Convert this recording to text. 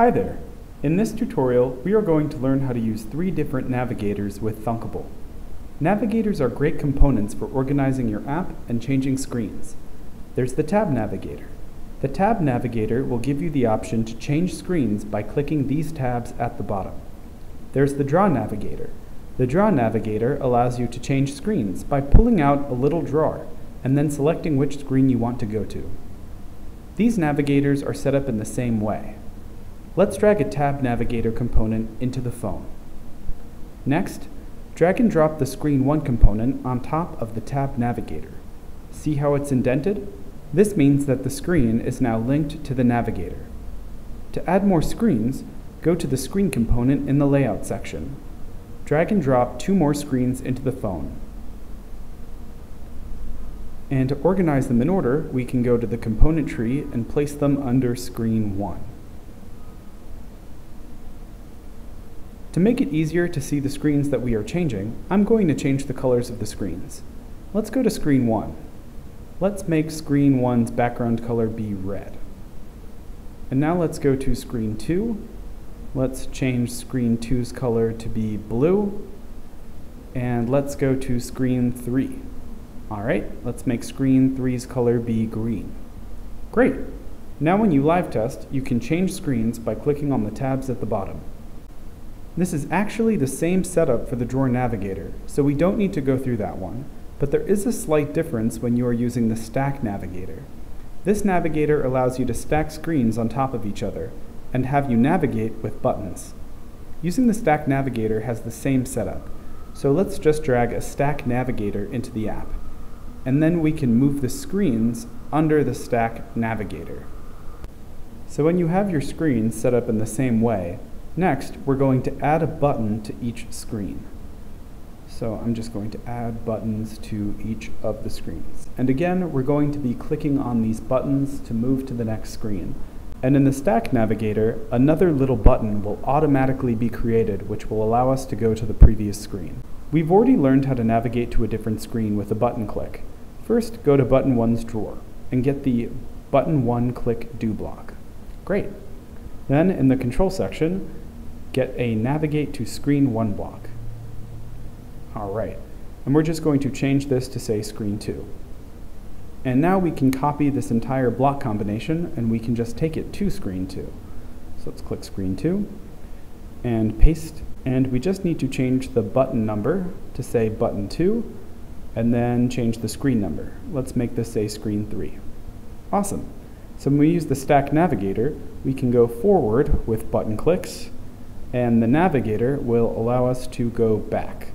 Hi there! In this tutorial, we are going to learn how to use three different navigators with Thunkable. Navigators are great components for organizing your app and changing screens. There's the Tab Navigator. The Tab Navigator will give you the option to change screens by clicking these tabs at the bottom. There's the Drawer Navigator. The Drawer Navigator allows you to change screens by pulling out a little drawer and then selecting which screen you want to go to. These navigators are set up in the same way. Let's drag a Tab Navigator component into the phone. Next, drag and drop the Screen 1 component on top of the Tab Navigator. See how it's indented? This means that the screen is now linked to the navigator. To add more screens, go to the Screen component in the Layout section. Drag and drop two more screens into the phone. And to organize them in order, we can go to the component tree and place them under Screen 1. To make it easier to see the screens that we are changing, I'm going to change the colors of the screens. Let's go to Screen 1. Let's make Screen 1's background color be red. And now let's go to Screen 2. Let's change Screen 2's color to be blue. And let's go to Screen 3. All right, let's make Screen 3's color be green. Great! Now when you live test, you can change screens by clicking on the tabs at the bottom. This is actually the same setup for the Drawer Navigator, so we don't need to go through that one, but there is a slight difference when you are using the Stack Navigator. This navigator allows you to stack screens on top of each other and have you navigate with buttons. Using the Stack Navigator has the same setup, so let's just drag a Stack Navigator into the app, and then we can move the screens under the Stack Navigator. So when you have your screens set up in the same way, next, we're going to add a button to each screen. So I'm just going to add buttons to each of the screens. And again, we're going to be clicking on these buttons to move to the next screen. And in the Stack Navigator, another little button will automatically be created, which will allow us to go to the previous screen. We've already learned how to navigate to a different screen with a button click. First, go to Button 1's drawer and get the Button 1 click do block. Great. Then, in the Control section, get a Navigate to Screen 1 block. All right, and we're just going to change this to say Screen 2. And now we can copy this entire block combination and we can just take it to Screen 2. So let's click Screen 2 and paste. And we just need to change the button number to say Button 2 and then change the screen number. Let's make this say Screen 3. Awesome. So when we use the Stack Navigator, we can go forward with button clicks, and the navigator will allow us to go back.